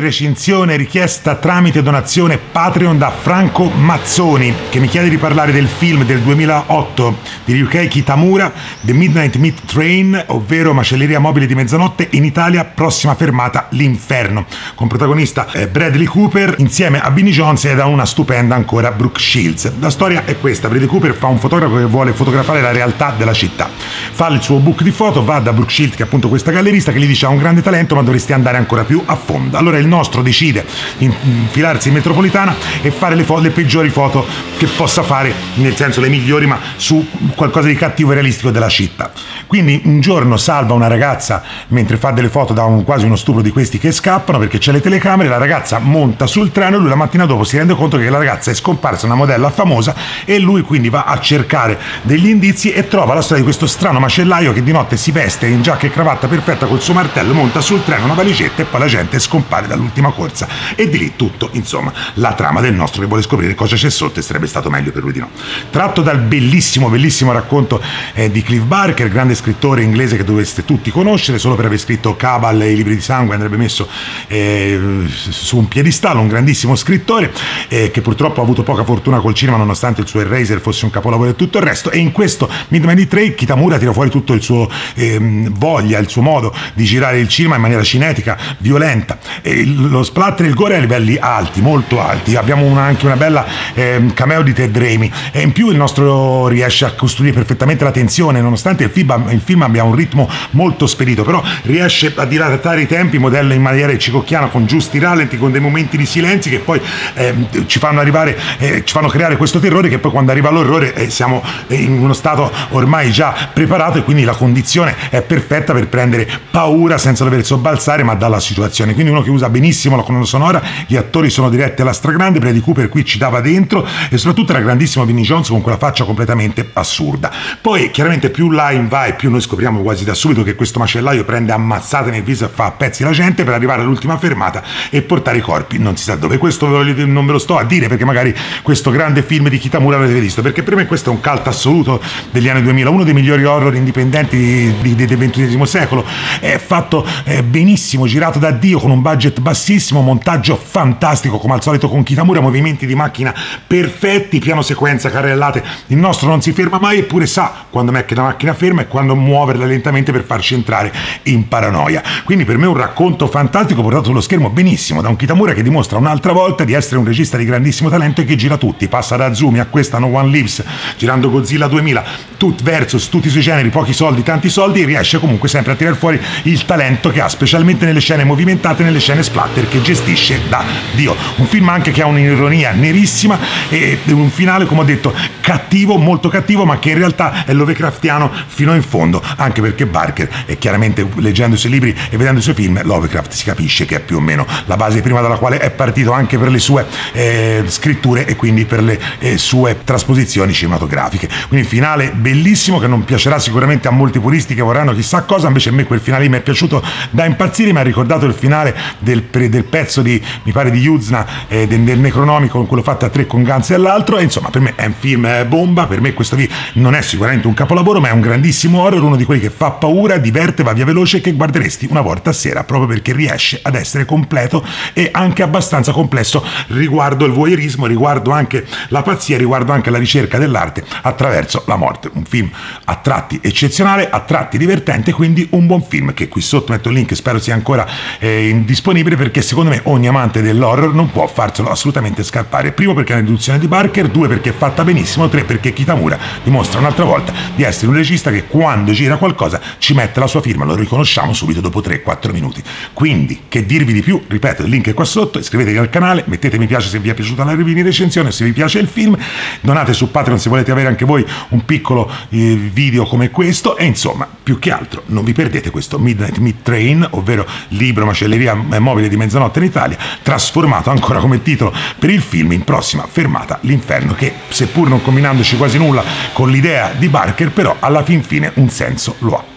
in recinzione richiesta tramite donazione Patreon da Franco Mazzoni, che mi chiede di parlare del film del 2008 di Ryūhei Kitamura, The Midnight Meat Train, ovvero macelleria mobile di mezzanotte in Italia, prossima fermata l'inferno, con protagonista Bradley Cooper insieme a Vinnie Jones e da una stupenda ancora Brooke Shields. La storia è questa: Bradley Cooper fa un fotografo che vuole fotografare la realtà della città, fa il suo book di foto, va da Brooke Shields, che è appunto questa gallerista, che gli dice: ha un grande talento ma dovresti andare ancora più a fondo. Allora il nostro decide di infilarsi in metropolitana e fare le peggiori foto che possa fare, nel senso le migliori, ma su qualcosa di cattivo e realistico della città. Quindi un giorno salva una ragazza mentre fa delle foto da quasi uno stupro di questi che scappano, perché c'è le telecamere. La ragazza monta sul treno e lui la mattina dopo si rende conto che la ragazza è scomparsa, una modella famosa, e lui quindi va a cercare degli indizi e trova la storia di questo strano macellaio che di notte si veste in giacca e cravatta perfetta col suo martello, monta sul treno una valigetta e poi la gente scompare dall'ultima corsa, e di lì tutto, insomma, la trama del nostro che vuole scoprire cosa c'è sotto e sarebbe stato meglio per lui di no. Tratto dal bellissimo racconto di Clive Barker, grande scrittore inglese che dovreste tutti conoscere solo per aver scritto Cabal e i libri di sangue, andrebbe messo su un piedistallo, un grandissimo scrittore che purtroppo ha avuto poca fortuna col cinema, nonostante il suo Eraser fosse un capolavoro e tutto il resto. E in questo Midnight Meat Train Kitamura tira fuori tutto il suo voglia, il suo modo di girare il cinema in maniera cinetica, violenta. Lo splatter e il gore a livelli alti, molto alti. Abbiamo anche una bella cameo di Ted Raimi, e in più il nostro riesce a costruire perfettamente la tensione, nonostante il film abbia un ritmo molto spedito, però riesce a dilatare i tempi, modello in maniera cicocchiana, con giusti rallenti, con dei momenti di silenzi che poi ci fanno creare questo terrore, che poi quando arriva l'orrore siamo in uno stato ormai già preparato, e quindi la condizione è perfetta per prendere paura senza dover sobbalzare, ma dalla situazione. Quindi uno che usa benissimo la colonna sonora, gli attori sono diretti alla stragrande, Bradley Cooper qui ci dava dentro, e soprattutto era grandissimo Vinnie Jones con quella faccia completamente assurda. Poi chiaramente più là in vai, più noi scopriamo quasi da subito che questo macellaio prende ammazzate nel viso e fa a pezzi la gente, per arrivare all'ultima fermata e portare i corpi non si sa dove. Questo non ve lo sto a dire, perché magari questo grande film di Kitamura l'avete visto, perché per me questo è un cult assoluto degli anni 2000, uno dei migliori horror indipendenti del XX secolo. È fatto benissimo, girato da Dio, con un budget bassissimo, montaggio fantastico come al solito con Kitamura, movimenti di macchina perfetti, piano sequenza, carrellate. Il nostro non si ferma mai, eppure sa quando è che la macchina ferma e quando muoverla lentamente per farci entrare in paranoia. Quindi per me un racconto fantastico portato sullo schermo benissimo da un Kitamura che dimostra un'altra volta di essere un regista di grandissimo talento e che gira tutti, passa da Azumi a questa No One Lives, girando Godzilla 2000, tutti i suoi generi, pochi soldi, tanti soldi, e riesce comunque sempre a tirar fuori il talento che ha, specialmente nelle scene movimentate, nelle scene splatter che gestisce da Dio. Un film anche che ha un'ironia nerissima e un finale, come ho detto, cattivo, molto cattivo, ma che in realtà è Lovecraftiano fino in fondo, anche perché Barker, e chiaramente leggendo i suoi libri e vedendo i suoi film, Lovecraft si capisce che è più o meno la base prima dalla quale è partito anche per le sue scritture e quindi per le sue trasposizioni cinematografiche. Quindi il finale bellissimo, che non piacerà sicuramente a molti puristi che vorranno chissà cosa, invece a me quel finale mi è piaciuto da impazzire, mi ha ricordato il finale del pezzo di, mi pare, di Yuzna, del Necronomicon, quello fatto a tre con Guns e all'altro, e insomma per me è un film bomba. Per me questo non è sicuramente un capolavoro, ma è un grandissimo horror, uno di quelli che fa paura, diverte, va via veloce, che guarderesti una volta a sera, proprio perché riesce ad essere completo e anche abbastanza complesso riguardo il voyeurismo, riguardo anche la pazzia, riguardo anche la ricerca dell'arte attraverso la morte. Un film a tratti eccezionale, a tratti divertente, quindi un buon film che qui sotto metto il link, spero sia ancora disponibile, perché secondo me ogni amante dell'horror non può farselo assolutamente scappare. Primo, perché è una riduzione di Barker, due, perché è fatta benissimo, tre, perché Kitamura dimostra un'altra volta di essere un regista che quando gira qualcosa ci mette la sua firma, lo riconosciamo subito dopo 3-4 minuti. Quindi che dirvi di più? Ripeto, il link è qua sotto, iscrivetevi al canale, mettete mi piace se vi è piaciuta la review di recensione, se vi piace il film, donate su Patreon se volete avere anche voi un piccolo video come questo, e insomma più che altro non vi perdete questo Midnight Meat Train, ovvero libro macelleria mobile di mezzanotte in Italia, trasformato ancora come titolo per il film in prossima fermata l'inferno, che seppur non combinandoci quasi nulla con l'idea di Barker, però alla fin fine un senso lo ha.